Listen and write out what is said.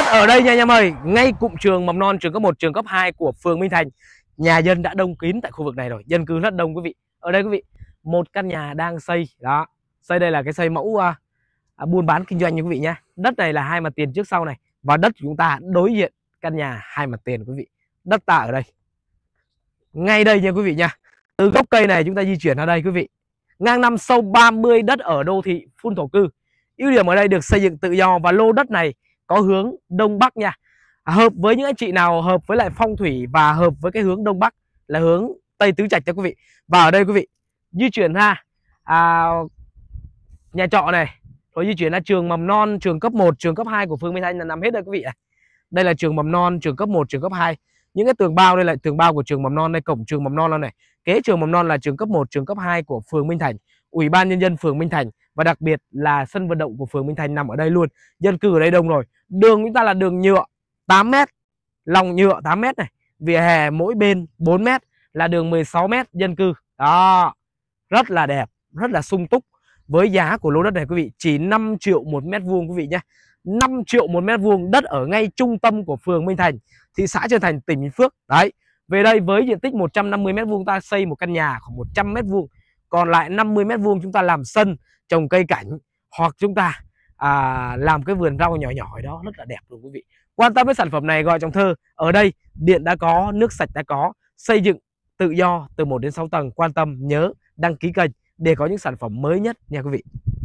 đất ở đây nha anh em ơi, ngay cụm trường mầm non, trường cấp 1, trường cấp 2 của phường Minh Thành. Nhà dân đã đông kín tại khu vực này rồi, dân cư rất đông quý vị. Ở đây quý vị, một căn nhà đang xây đó. Xây đây là cái xây mẫu buôn bán kinh doanh nha quý vị nhá. Đất này là hai mặt tiền trước sau này, và đất của chúng ta đối diện căn nhà hai mặt tiền quý vị. Đất ta ở đây, ngay đây nha quý vị nha. Từ gốc cây này chúng ta di chuyển ra đây quý vị. Ngang năm sâu 30, đất ở đô thị phun thổ cư. Ưu điểm ở đây được xây dựng tự do và lô đất này có hướng đông bắc nha. Hợp với những anh chị nào hợp với lại phong thủy và hợp với cái hướng đông bắc là hướng tây tứ trạch cho quý vị. Và ở đây quý vị di chuyển ra nhà trọ này, rồi di chuyển ra trường mầm non, trường cấp 1, trường cấp 2 của phường Minh Thành là nằm hết đây quý vị này. Đây là trường mầm non, trường cấp 1, trường cấp 2. Những cái tường bao đây là tường bao của trường mầm non, đây cổng trường mầm non này. Kế trường mầm non là trường cấp 1, trường cấp 2 của phường Minh Thành, Ủy ban nhân dân phường Minh Thành, và đặc biệt là sân vận động của phường Minh Thành nằm ở đây luôn. Dân cư ở đây đông rồi. Đường chúng ta là đường nhựa 8 m, lòng nhựa 8 m này, vỉa hè mỗi bên 4 m, là đường 16 m dân cư. Đó, rất là đẹp, rất là sung túc. Với giá của lô đất này quý vị chỉ 5 triệu 1 m² quý vị nhé. 5 triệu 1 m², đất ở ngay trung tâm của phường Minh Thành, thị xã Chơn Thành, tỉnh Bình Phước. Đấy, về đây với diện tích 150 m² ta xây một căn nhà khoảng 100 m², còn lại 50 m² chúng ta làm sân, trồng cây cảnh, hoặc chúng ta làm cái vườn rau nhỏ nhỏ đó, rất là đẹp luôn quý vị. Quan tâm với sản phẩm này gọi Trọng Thơ. Ở đây điện đã có, nước sạch đã có, xây dựng tự do từ 1 đến 6 tầng. Quan tâm nhớ đăng ký kênh để có những sản phẩm mới nhất nha quý vị.